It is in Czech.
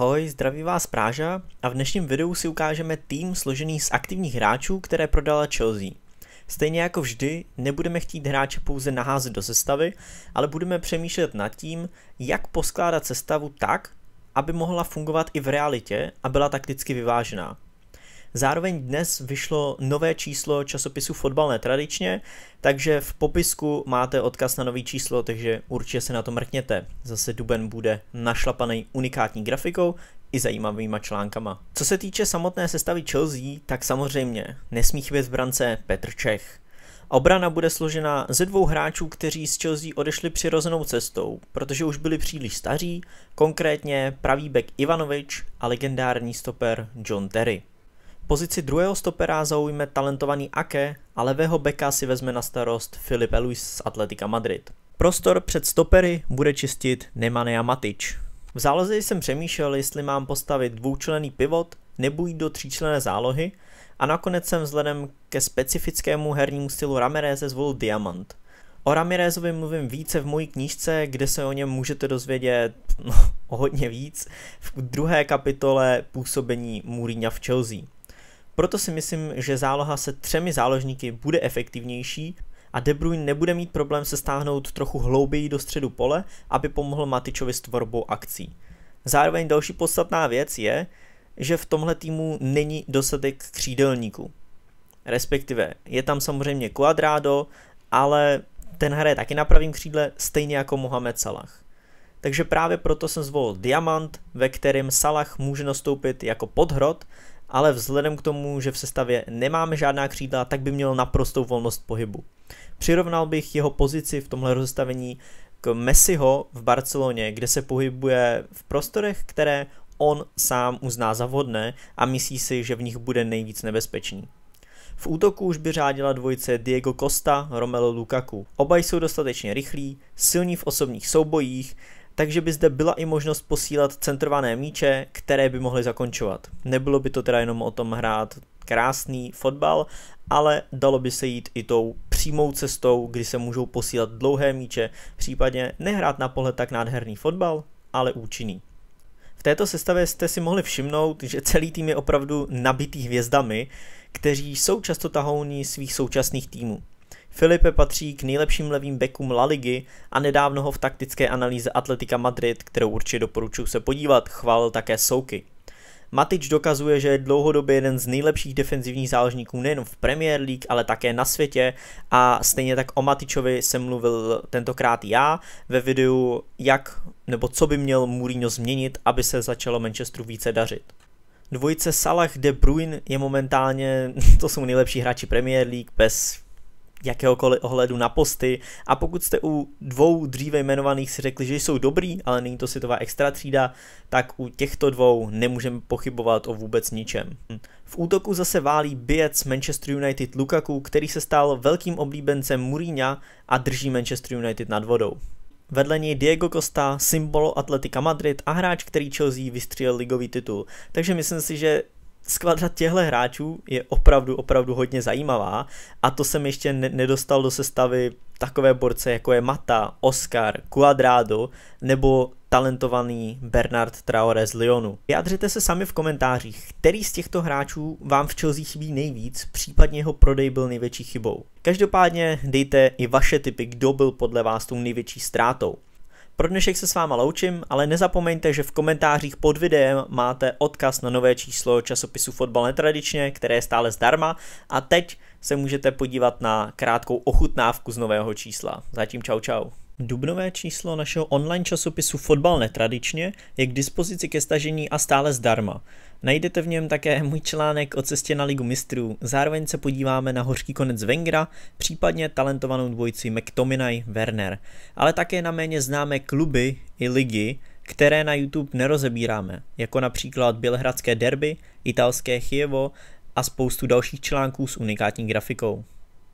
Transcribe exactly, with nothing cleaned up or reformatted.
Ahoj, zdraví vás Práža a v dnešním videu si ukážeme tým složený z aktivních hráčů, které prodala Chelsea. Stejně jako vždy, nebudeme chtít hráče pouze naházet do sestavy, ale budeme přemýšlet nad tím, jak poskládat sestavu tak, aby mohla fungovat i v realitě a byla takticky vyvážená. Zároveň dnes vyšlo nové číslo časopisu Fotbal Netradičně, takže v popisku máte odkaz na nový číslo, takže určitě se na to mrkněte. Zase duben bude našlapaný unikátní grafikou i zajímavýma článkama. Co se týče samotné sestavy Chelsea, tak samozřejmě nesmí chybět v brance Petr Čech. Obrana bude složena ze dvou hráčů, kteří z Chelsea odešli přirozenou cestou, protože už byli příliš staří, konkrétně pravý bek Ivanovič a legendární stoper John Terry. Pozici druhého stopera zaujme talentovaný Ake a levého beka si vezme na starost Filipe Luis z Atletika Madrid. Prostor před stopery bude čistit Nemanja Matic. V záloze jsem přemýšlel, jestli mám postavit dvoučlenný pivot nebo jít do tříčlenné zálohy a nakonec jsem vzhledem ke specifickému hernímu stylu Ramireze zvolil diamant. O Ramirezovi mluvím více v mojí knížce, kde se o něm můžete dozvědět no, o hodně víc v druhé kapitole působení Mourinha v Chelsea. Proto si myslím, že záloha se třemi záložníky bude efektivnější a De Bruyne nebude mít problém se stáhnout trochu hlouběji do středu pole, aby pomohl Matičovi s tvorbou akcí. Zároveň další podstatná věc je, že v tomhle týmu není dostatek křídelníků. Respektive je tam samozřejmě Cuadrado, ale ten hraje taky na pravém křídle, stejně jako Mohamed Salah. Takže právě proto jsem zvolil diamant, ve kterém Salah může nastoupit jako podhrot, ale vzhledem k tomu, že v sestavě nemáme žádná křídla, tak by měl naprostou volnost pohybu. Přirovnal bych jeho pozici v tomhle rozestavení k Messiho v Barceloně, kde se pohybuje v prostorech, které on sám uzná za vhodné a myslí si, že v nich bude nejvíc nebezpečný. V útoku už by řádila dvojice Diego Costa, Romelu Lukaku. Oba jsou dostatečně rychlí, silní v osobních soubojích, takže by zde byla i možnost posílat centrované míče, které by mohly zakončovat. Nebylo by to teda jenom o tom hrát krásný fotbal, ale dalo by se jít i tou přímou cestou, kdy se můžou posílat dlouhé míče, případně nehrát na pohled tak nádherný fotbal, ale účinný. V této sestavě jste si mohli všimnout, že celý tým je opravdu nabitý hvězdami, kteří jsou často tahouní svých současných týmů. Filipe patří k nejlepším levým bekům La Ligy a nedávno ho v taktické analýze Atletika Madrid, kterou určitě doporučuji se podívat, chválil také Souky. Matic dokazuje, že je dlouhodobě jeden z nejlepších defenzivních záložníků nejen v Premier League, ale také na světě a stejně tak o Matičovi jsem mluvil tentokrát já ve videu, jak nebo co by měl Mourinho změnit, aby se začalo Manchesteru více dařit. Dvojice Salah De Bruyne je momentálně, to jsou nejlepší hráči Premier League bez jakéhokoliv ohledu na posty a pokud jste u dvou dříve jmenovaných si řekli, že jsou dobrý, ale není to světová extra třída, tak u těchto dvou nemůžeme pochybovat o vůbec ničem. V útoku zase válí bijec Manchester United Lukaku, který se stal velkým oblíbencem Mourinha a drží Manchester United nad vodou. Vedle něj Diego Costa, symbol Atletika Madrid a hráč, který Chelsea vystřelil ligový titul. Takže myslím si, že skladba těchto hráčů je opravdu, opravdu hodně zajímavá a to jsem ještě nedostal do sestavy takové borce, jako je Mata, Oscar, Cuadrado nebo talentovaný Bernard Traore z Lyonu. Vyjádřete se sami v komentářích, který z těchto hráčů vám v Chelsea chybí nejvíc, případně jeho prodej byl největší chybou. Každopádně dejte i vaše tipy, kdo byl podle vás tou největší ztrátou. Pro dnešek se s váma loučím, ale nezapomeňte, že v komentářích pod videem máte odkaz na nové číslo časopisu Fotbal Netradičně, které je stále zdarma a teď se můžete podívat na krátkou ochutnávku z nového čísla. Zatím čau čau. Dubnové číslo našeho online časopisu Fotbal Netradičně je k dispozici ke stažení a stále zdarma. Najdete v něm také můj článek o cestě na Ligu mistrů, zároveň se podíváme na hořký konec Wengera, případně talentovanou dvojici McTominay-Werner, ale také na méně známé kluby i ligy, které na YouTube nerozebíráme, jako například bělehradské derby, italské Chievo a spoustu dalších článků s unikátní grafikou.